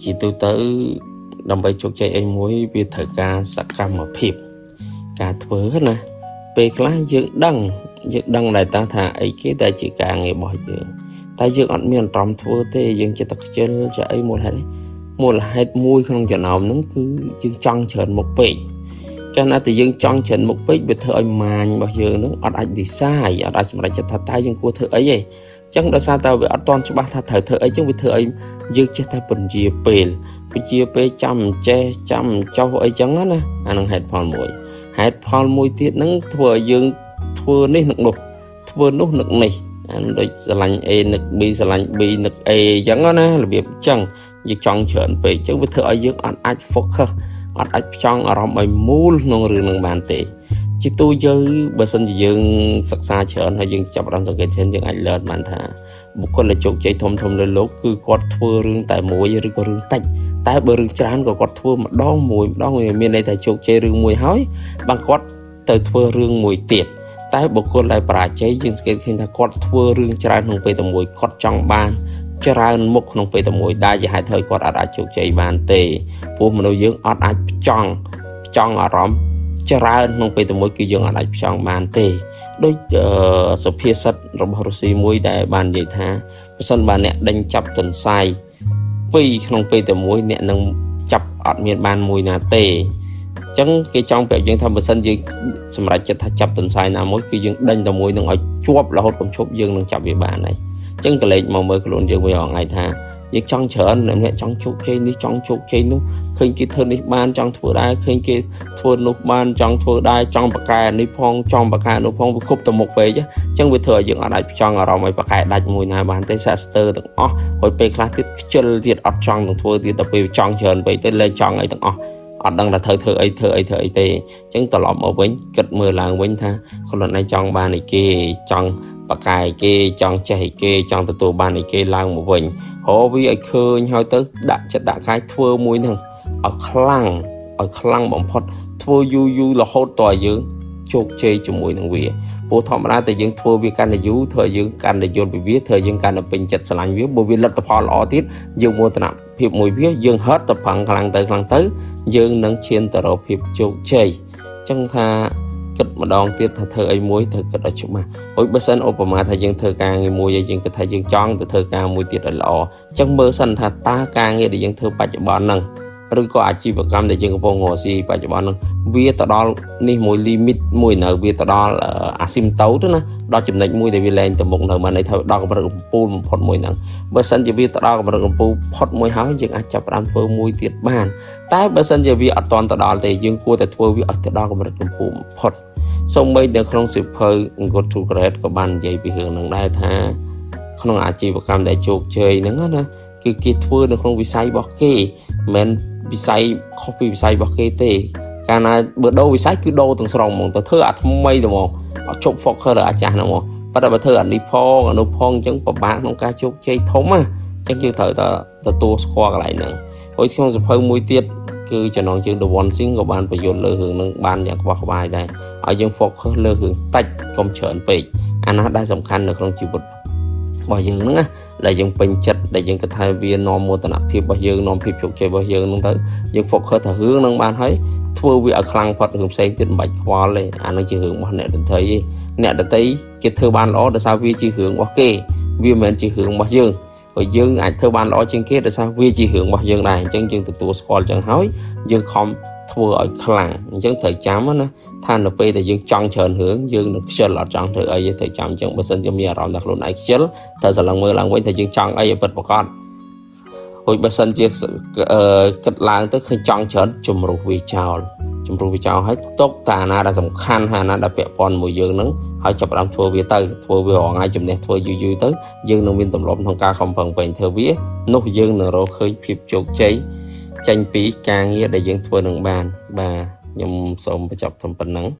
chỉ tôi tới đồng bay chụp chạy em mối vì thời ca sạc cam mà phìp cả thớ hết nè về lá dựng đằng này ta thả ấy cái ta chỉ cả ngày bỏ dựng ta dựng ăn miền tròn thua thế dựng chỉ tập chơi cho ấy một là hai mui không chợ nào nó cứ dựng trăng chợn một bể cho nên thì dựng trăng chợn một bể về thời mà bao giờ nó ăn ăn đi sai ăn ăn lại chặt thà tay dựng cua thưa ấy vậy chẳng đã sao tao về ăn toàn số ba thà thở thở ấy chẳng bị thở ấy dựng chỉ thà bình chia bền bình chia bê chăm châu ấy chẳng á nè ăn hết phần mồi hãy phong môi tiết nắng thua dương thua nấy nực nục thua nút nực này anh đôi lành e nực bi lành bi nực e giống đó nè là việc chẳng như chọn chọn về chứ với thợ dương anh focus anh chọn ở trong bài mul nông rừng nông bàn tệ chứ tôi chơi bờ sân dương sắc xa chọn hay dương chập răng cái trên dương anh lên bàn thả một con là chuột chạy thôm lên lốp cứ quạt thua rừng tại mũi rừng có rừng tách tại bờ rừng tràn có quạt thua mà đó mùi miền đây tại chuột chạy rừng mùi hói bằng quạt tới thua rừng mùi tiệt tại bờ con lại bà cháy dương cái khi ta quạt thua rừng tràn không phải tầm mùi quạt trong bàn tràn một không phải tầm mùi đa giờ hai thời quạt đã chuột chạy bàn tề buôn mà nói dương ăn ăn chọn ở rộng chả ra nông bây từ mỗi kỳ dương ở lại trong bàn tề đối số phía sắt robosi mũi đại bàn dây thả sân bàn nẹt đánh chập tuần sai vì nông bây từ mỗi nẹt nông chập ở miền bàn mùi nà tề chẳng cái trong bể dương tham bờ sân dương xem lại chập tuần sai là mỗi kỳ dương đánh từ mũi nông ở chuột là hốt cũng chuột dương nông chập về bàn này chẳng cái lệ mà mới cái lộn dương bây giờ ngày thả nhưng trong chợ anh lại trong chuột chơi đi trong chuột chơi nó khi cái thơ này ban trong thua đai khi cái thua nó ban trong thua đai trong bạc cài này phong trong bạc cài nó phong khúc tầm một về chứ chẳng bị thừa dựng ở đây trong ở rồi mấy bạc cài đặt mùi này bàn tay saster được ó hồi pe class tiết chân tiết ở trong được thua tiết tập về trong chợ vậy tới lên trong ấy được ó ở đang là thời tê chẳng tỏ lỏm ở bến cật mưa làng bến tha còn lần này trong ba này kia trong bạc cài kia trong chạy kia trong từ tù ba này kia làng một mình họ vì ai khơi nhau tới đã chất đã cái thua mùi thằng ở khăn bóng phật thua du là hốt tòa dương chốt chơi cho mùi thằng vía bố thọ mà ra từ dương thua vì can là du thời dương can là dồn bị viết thời dương can là bình chật sành viết bởi vì lật tập họ lọ tiết dương mua tập hiệp mùi viết dương hết tập phẳng khăn tới dương nâng chiên tờ rộp hiệp chốt chơi chẳng tha cất mà đòn tiết thật thơ ấy muối thật cất ở chỗ mà ôi bớt sân Obama thay dương thơ ca người mua dây dương cái thay dương chọn từ thơ ca mùi tiết là lọ chẳng mơ sân thật ta ca nghe để dương thơ bạch bỏ nâng rồi có ai chịu cảm để dương có ngồi gì và cho bạn biết tao đó ní mùi limit mùi nợ biết tao đó là asim tấu đó nè đó chụp này mùi để vi lên từ một nợ mà này thôi đó có được pool một phút mùi nè bớt sân chỉ biết tao đó có được pool phút mùi háo dương ăn chập làm phơi mùi tiệt bàn tái bớt sân chỉ biết ở toàn tao đó thì dương cua tại thua vì ở tao đó có được pool phút xong bây giờ không sửa phơi ngồi chụp red của bạn dạy bị hưởng nặng đại tha không ai chịu cảm để chụp chơi nữa nè cứ kia thua được không bị say bọc kì men bị say không bị say bọc kì tê cái này bữa đâu bị say cứ đâu từng sòng mong tao thưa à thâm mây được mong chụp phật khơi là chả nào mong bắt đầu mà thưa anh đi phong ở đâu phong chẳng có bán không cá chụp chơi thốn à chẳng chưa thở ta tua khoa lại nữa hồi không chụp hơi mũi tiết cứ cho nó chừng đồ bón xíng của bạn phải dồn lơ hưởng nâng ban nhạc vào bài này ở dân phật khơi lơ hưởng tách công chởn về anh đã sòng khăn được không chịu bực bao giờ nữa là dân bình chất là dân cái thay viên non mô tả phim bao giờ non phim chụp chơi bao giờ nó tới dân phục hơi thở hướng nâng ban thấy thua vì ở khăn phật hưởng xây tiền bạch qua lên anh nó chỉ hưởng mà nẹt đến thấy nẹt đã thấy cái thơ ban đó là sao vì chỉ hưởng ok vì mình chỉ hưởng bao giờ rồi dương ảnh thơ ban đó trên kia là sao vì chỉ hưởng bao giờ này chân chân từ tua score chân hói dương không thua ở khăn chân thời chám á than là bây là dương chọn chờ hưởng dương được chơi là chọn thời ấy thời chạm chẳng bớt sân cho mía rồi đặt luôn này chết thời giờ lần mưa lần quay thời dương chọn ấy bật một con hồi bớt sân chia cật lang tới khi chọn chờ chùm rùi chào hết tốt ta na đã sòng khăn ha na đã bẹp con mùi dương nắng hỏi chụp làm thua về tới thua về họ ngay chùm này thua vui tới dương nông viên tầm lộn thông ca không phần về thơ vía nốt dương nở rô khơi phim chuột cháy tranh phí ca nghĩa để dân thua đường bàn và nhóm sống và chọc thầm phần nắng.